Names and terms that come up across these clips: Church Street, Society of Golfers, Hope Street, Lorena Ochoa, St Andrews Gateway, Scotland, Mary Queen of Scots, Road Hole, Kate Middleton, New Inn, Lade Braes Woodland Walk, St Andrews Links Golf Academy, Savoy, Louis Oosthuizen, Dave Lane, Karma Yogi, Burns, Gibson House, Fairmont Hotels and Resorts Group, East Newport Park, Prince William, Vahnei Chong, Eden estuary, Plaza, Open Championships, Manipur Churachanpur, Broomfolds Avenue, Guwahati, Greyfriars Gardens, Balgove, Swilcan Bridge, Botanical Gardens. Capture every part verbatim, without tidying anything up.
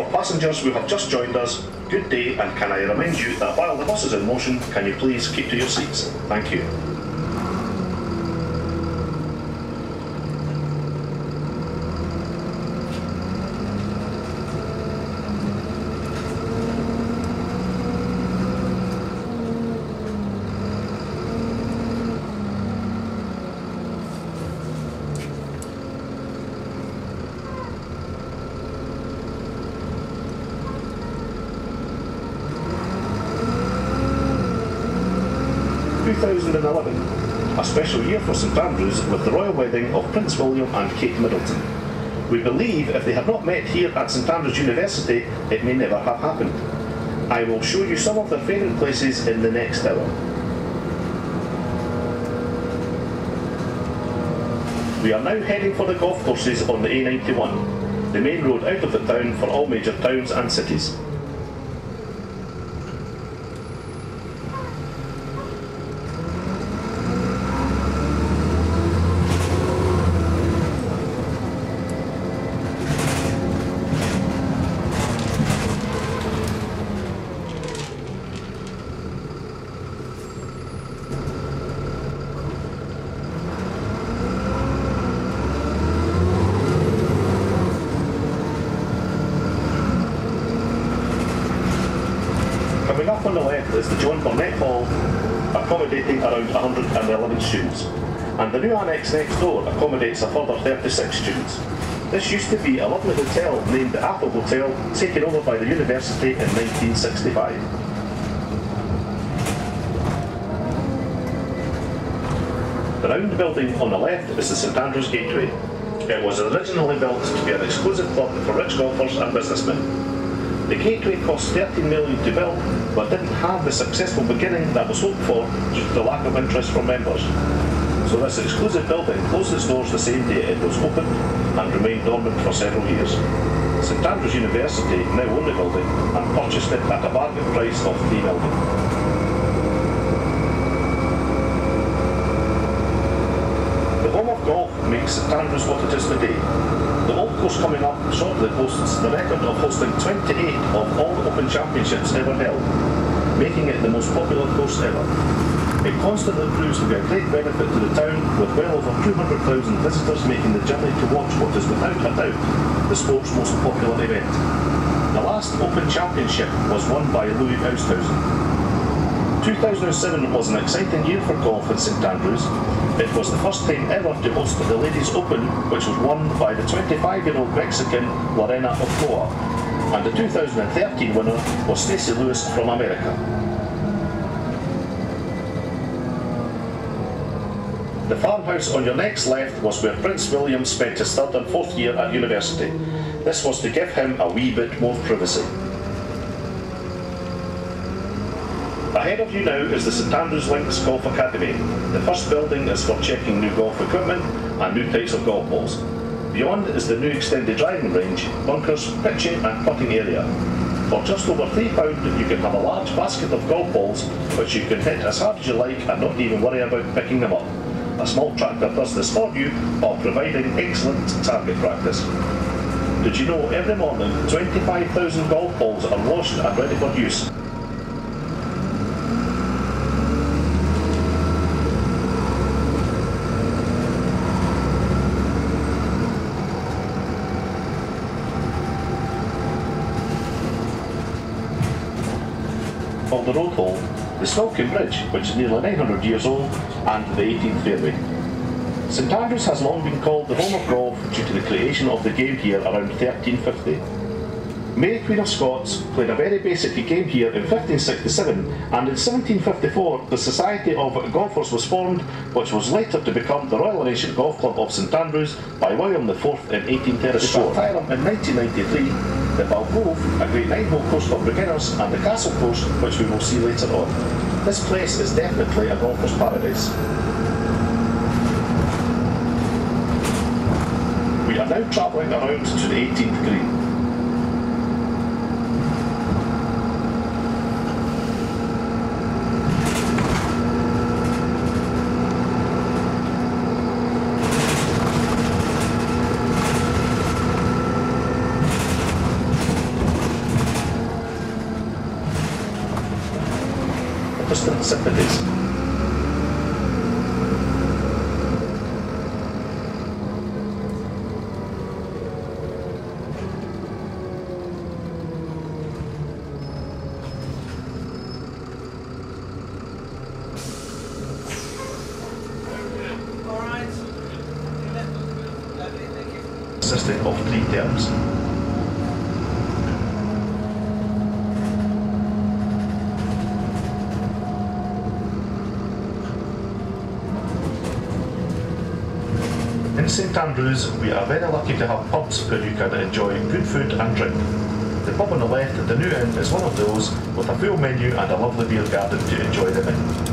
For passengers who have just joined us, good day, and can I remind you that while the bus is in motion, can you please keep to your seats? Thank you. twenty eleven, a special year for St Andrews with the royal wedding of Prince William and Kate Middleton. We believe if they had not met here at St Andrews University, it may never have happened. I will show you some of their favourite places in the next hour. We are now heading for the golf courses on the A ninety-one, the main road out of the town for all major towns and cities. Is the John Burnett Hall, accommodating around one hundred eleven students, and the new annex next door accommodates a further thirty-six students. This used to be a lovely hotel named the Apple Hotel, taken over by the university in nineteen sixty-five. The round building on the left is the St Andrews Gateway. It was originally built to be an exclusive club for rich golfers and businessmen. The gateway cost thirteen million pounds to build, but didn't have the successful beginning that was hoped for due to the lack of interest from members. So this exclusive building closed its doors the same day it was opened and remained dormant for several years. St Andrews University now owned the building and purchased it at a bargain price of three million pounds. Golf makes St Andrews what it is today. The old course coming up shortly boasts the record of hosting twenty-eight of all the Open Championships ever held, making it the most popular course ever. It constantly proves to be a great benefit to the town, with well over two hundred thousand visitors making the journey to watch what is without a doubt the sport's most popular event. The last Open Championship was won by Louis Oosthuizen. two thousand seven was an exciting year for golf in St Andrews. It was the first time ever to host the Ladies Open, which was won by the twenty-five-year-old Mexican Lorena Ochoa, and the two thousand thirteen winner was Stacey Lewis from America. The farmhouse on your next left was where Prince William spent his third and fourth year at university. This was to give him a wee bit more privacy. Ahead of you now is the St Andrews Links Golf Academy. The first building is for checking new golf equipment and new types of golf balls. Beyond is the new extended driving range, bunkers, pitching and putting area. For just over three pounds you can have a large basket of golf balls which you can hit as hard as you like and not even worry about picking them up. A small tractor does this for you while providing excellent target practice. Did you know every morning twenty-five thousand golf balls are washed and ready for use? On the Road Hole, the Swilcan Bridge, which is nearly nine hundred years old, and the eighteenth fairway. St Andrews has long been called the home of golf due to the creation of the game here around thirteen fifty. Mary Queen of Scots played a very basic game here in fifteen sixty-seven, and in seventeen fifty-four the Society of Golfers was formed, which was later to become the Royal and Ancient Golf Club of St Andrews by William the fourth in eighteen thirty-four. In nineteen ninety-three, the Balgove, a great nine-hole course for beginners, and the Castle course, which we will see later on. This place is definitely a golfer's paradise. We are now travelling around to the eighteenth green. consisting of three terms. In St Andrews, we are very lucky to have pubs where you can enjoy good food and drink. The pub on the left at the New Inn is one of those, with a full menu and a lovely beer garden to enjoy them in.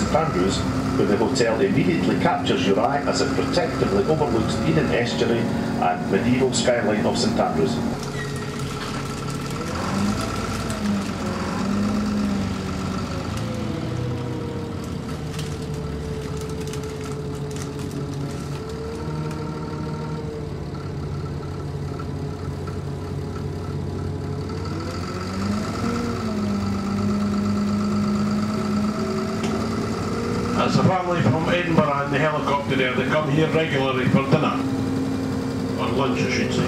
St Andrews, where the hotel immediately captures your eye as it protectively overlooks Eden estuary and medieval skyline of St Andrews. There, they come here regularly for dinner, or lunch I should say.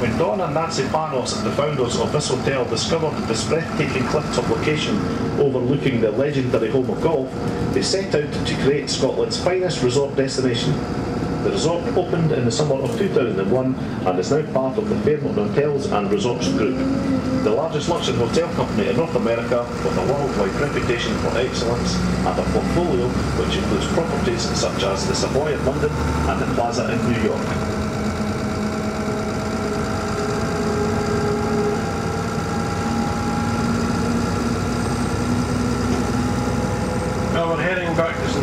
When Don and Nancy Panos, the founders of this hotel, discovered this breathtaking cliff-top location overlooking the legendary home of golf, they set out to create Scotland's finest resort destination. The resort opened in the summer of two thousand one and is now part of the Fairmont Hotels and Resorts Group, the largest luxury hotel company in North America with a worldwide reputation for excellence and a portfolio which includes properties such as the Savoy in London and the Plaza in New York.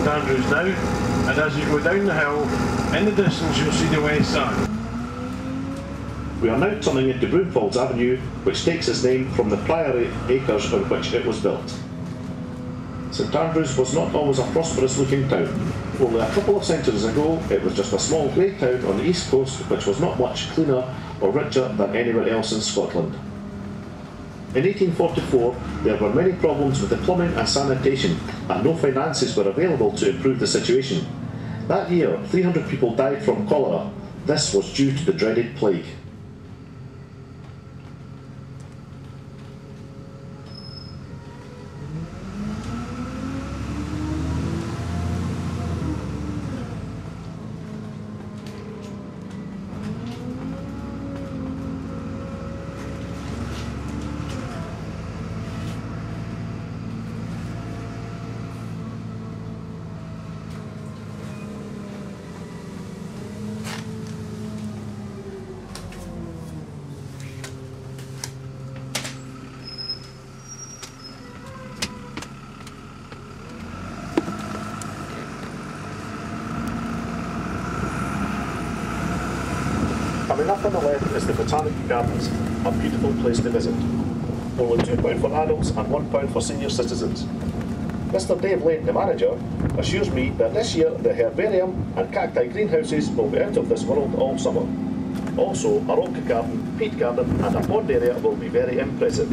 Andrews now, and as you go down the hill, in the distance you'll see the west side. We are now turning into Broomfolds Avenue, which takes its name from the priory acres on which it was built. St Andrews was not always a prosperous looking town. Only a couple of centuries ago it was just a small grey town on the east coast which was not much cleaner or richer than anywhere else in Scotland. In eighteen forty-four, there were many problems with the plumbing and sanitation, and no finances were available to improve the situation. That year, three hundred people died from cholera. This was due to the dreaded plague. Is the Botanical Gardens, a beautiful place to visit. Only two pounds for adults and one pound for senior citizens. Mister Dave Lane, the manager, assures me that this year the herbarium and cacti greenhouses will be out of this world all summer. Also, a rock garden, peat garden and a pond area will be very impressive.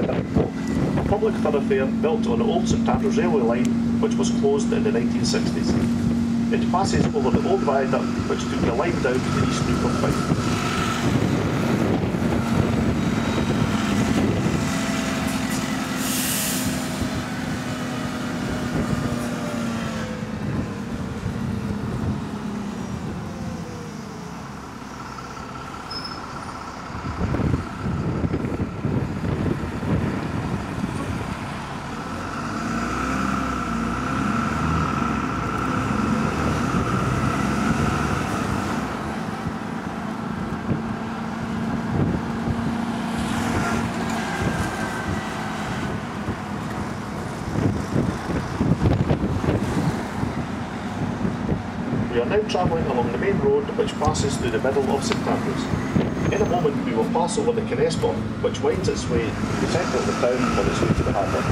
Viaduct Walk, a public thoroughfare built on the old St Andrews railway line which was closed in the nineteen sixties. It passes over the old viaduct which took a line down to the East Newport Park. Travelling along the main road which passes through the middle of St Andrews. In a moment we will pass over the Kinness Burn which winds its way to the centre of the town on its way to the harbour.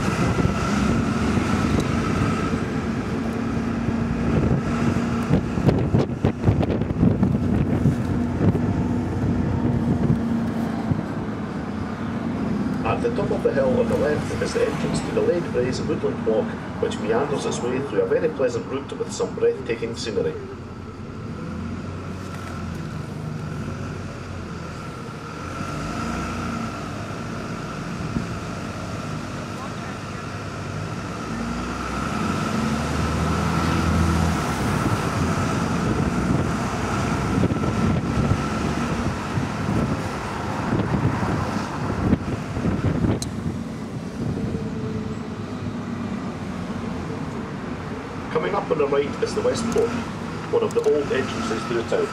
At the top of the hill on the left is the entrance to the Lade Braes Woodland Walk which meanders its way through a very pleasant route with some breathtaking scenery. Right is the West Port, one of the old entrances to the town.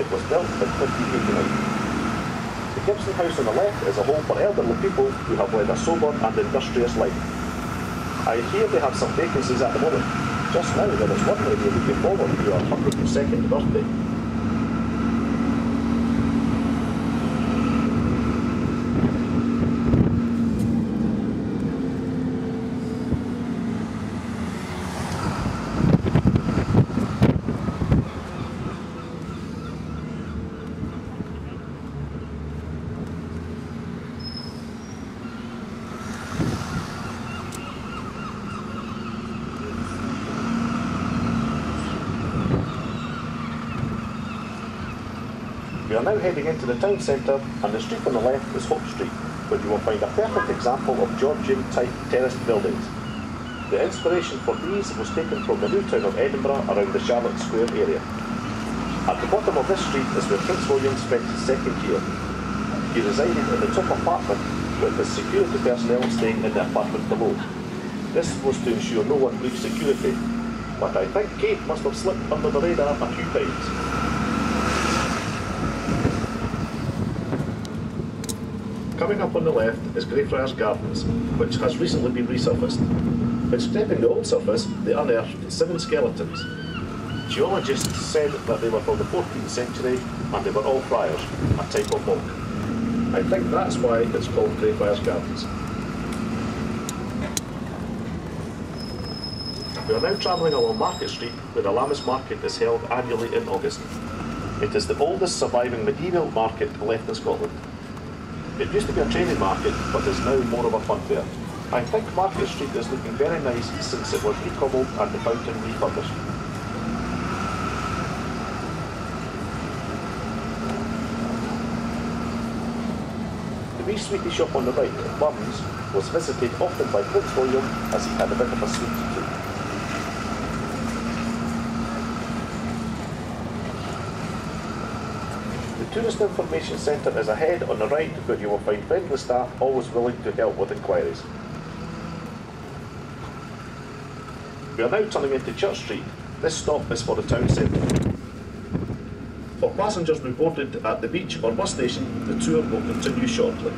It was built in fifteen eighty-nine. The Gibson House on the left is a home for elderly people who have led a sober and industrious life. I hear they have some vacancies at the moment. Just now there is one lady looking forward to her one hundred and second birthday. We are now heading into the town centre and the street on the left is Hope Street, where you will find a perfect example of Georgian type terraced buildings. The inspiration for these was taken from the new town of Edinburgh around the Charlotte Square area. At the bottom of this street is where Prince William spent his second year. He resided in the top apartment with his security personnel staying in the apartment below. This was to ensure no one breached security, but I think Kate must have slipped under the radar a few times. Coming up on the left is Greyfriars Gardens, which has recently been resurfaced. In stepping the old surface, they unearthed seven skeletons. Geologists said that they were from the fourteenth century and they were all friars, a type of monk. I think that's why it's called Greyfriars Gardens. We are now travelling along Market Street, where the Lammas Market is held annually in August. It is the oldest surviving medieval market left in Scotland. It used to be a trading market, but is now more of a fun fair. I think Market Street is looking very nice since it was recobbled and the fountain refurbished. The wee sweetie shop on the right, Burns, was visited often by Prince William as he had a bit of a sweet tooth. The Tourist Information Centre is ahead on the right where you will find friendly staff always willing to help with inquiries. We are now turning into Church Street. This stop is for the town centre. For passengers who boarded at the beach or bus station, the tour will continue shortly.